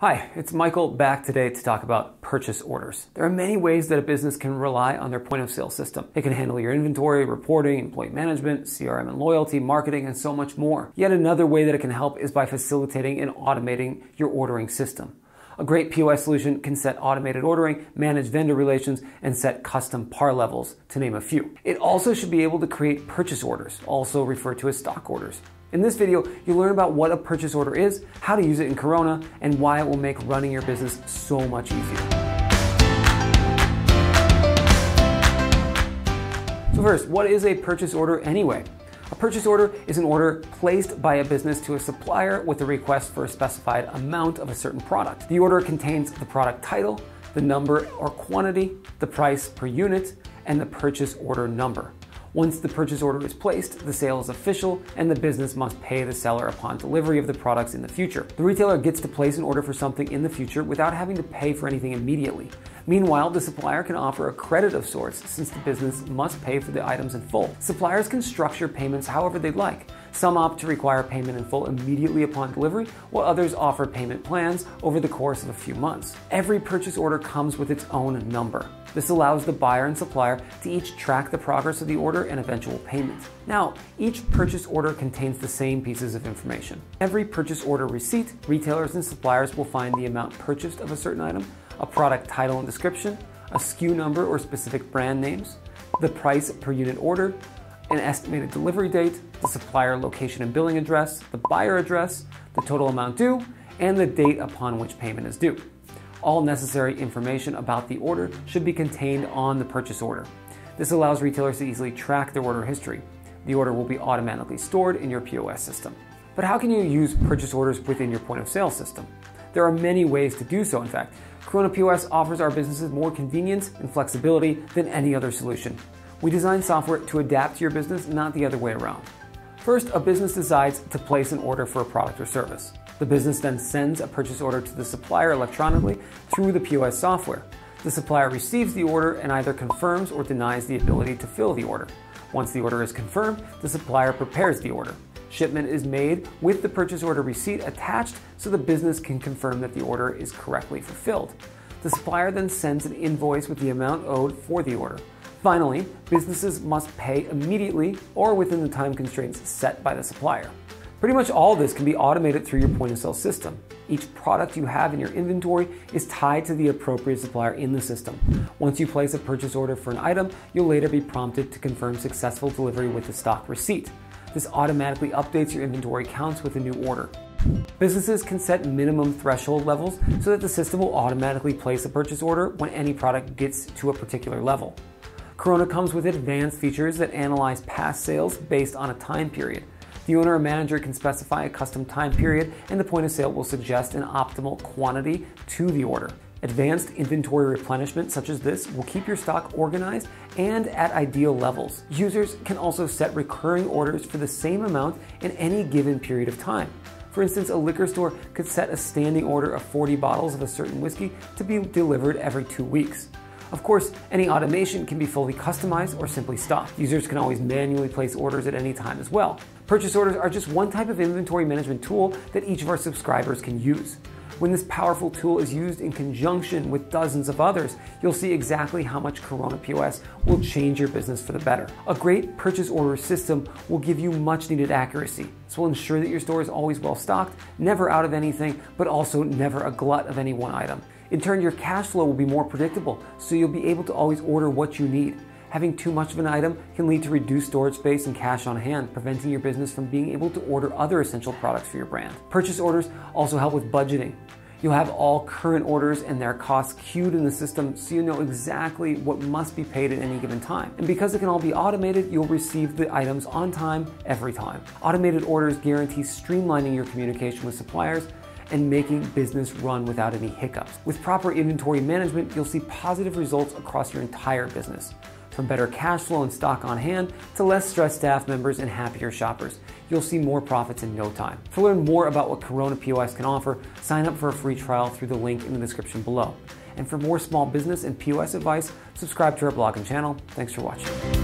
Hi, it's Michael back today to talk about purchase orders. There are many ways that a business can rely on their point of sale system. It can handle your inventory, reporting, employee management, CRM and loyalty, marketing, and so much more. Yet another way that it can help is by facilitating and automating your ordering system. A great POS solution can set automated ordering, manage vendor relations, and set custom PAR levels, to name a few. It also should be able to create purchase orders, also referred to as stock orders. In this video, you'll learn about what a purchase order is, how to use it in Korona, and why it will make running your business so much easier. So first, what is a purchase order anyway? A purchase order is an order placed by a business to a supplier with a request for a specified amount of a certain product. The order contains the product title, the number or quantity, the price per unit, and the purchase order number. Once the purchase order is placed, the sale is official and the business must pay the seller upon delivery of the products in the future. The retailer gets to place an order for something in the future without having to pay for anything immediately. Meanwhile, the supplier can offer a credit of sorts since the business must pay for the items in full. Suppliers can structure payments however they'd like. Some opt to require payment in full immediately upon delivery, while others offer payment plans over the course of a few months. Every purchase order comes with its own number. This allows the buyer and supplier to each track the progress of the order and eventual payment. Now, each purchase order contains the same pieces of information. Every purchase order receipt, retailers and suppliers will find the amount purchased of a certain item, a product title and description, a SKU number or specific brand names, the price per unit ordered, an estimated delivery date, the supplier location and billing address, the buyer address, the total amount due, and the date upon which payment is due. All necessary information about the order should be contained on the purchase order. This allows retailers to easily track their order history. The order will be automatically stored in your POS system. But how can you use purchase orders within your point of sale system? There are many ways to do so, in fact. Korona POS offers our businesses more convenience and flexibility than any other solution. We design software to adapt to your business, not the other way around. First, a business decides to place an order for a product or service. The business then sends a purchase order to the supplier electronically through the POS software. The supplier receives the order and either confirms or denies the ability to fill the order. Once the order is confirmed, the supplier prepares the order. Shipment is made with the purchase order receipt attached so the business can confirm that the order is correctly fulfilled. The supplier then sends an invoice with the amount owed for the order. Finally, businesses must pay immediately or within the time constraints set by the supplier. Pretty much all of this can be automated through your point of sale system. Each product you have in your inventory is tied to the appropriate supplier in the system. Once you place a purchase order for an item, you'll later be prompted to confirm successful delivery with the stock receipt. This automatically updates your inventory counts with a new order. Businesses can set minimum threshold levels so that the system will automatically place a purchase order when any product gets to a particular level. Korona comes with advanced features that analyze past sales based on a time period. The owner or manager can specify a custom time period, and the point of sale will suggest an optimal quantity to the order. Advanced inventory replenishment such as this will keep your stock organized and at ideal levels. Users can also set recurring orders for the same amount in any given period of time. For instance, a liquor store could set a standing order of 40 bottles of a certain whiskey to be delivered every 2 weeks. Of course, any automation can be fully customized or simply stopped. Users can always manually place orders at any time as well. Purchase orders are just one type of inventory management tool that each of our subscribers can use. When this powerful tool is used in conjunction with dozens of others, you'll see exactly how much Korona POS will change your business for the better. A great purchase order system will give you much needed accuracy. This will ensure that your store is always well stocked, never out of anything, but also never a glut of any one item. In turn, your cash flow will be more predictable, so you'll be able to always order what you need. Having too much of an item can lead to reduced storage space and cash on hand, preventing your business from being able to order other essential products for your brand. Purchase orders also help with budgeting. You'll have all current orders and their costs queued in the system so you know exactly what must be paid at any given time. And because it can all be automated, you'll receive the items on time, every time. Automated orders guarantee streamlining your communication with suppliers and making business run without any hiccups. With proper inventory management, you'll see positive results across your entire business. From better cash flow and stock on hand to less stressed staff members and happier shoppers, you'll see more profits in no time. To learn more about what Korona POS can offer, sign up for a free trial through the link in the description below. And for more small business and POS advice, subscribe to our blog and channel. Thanks for watching.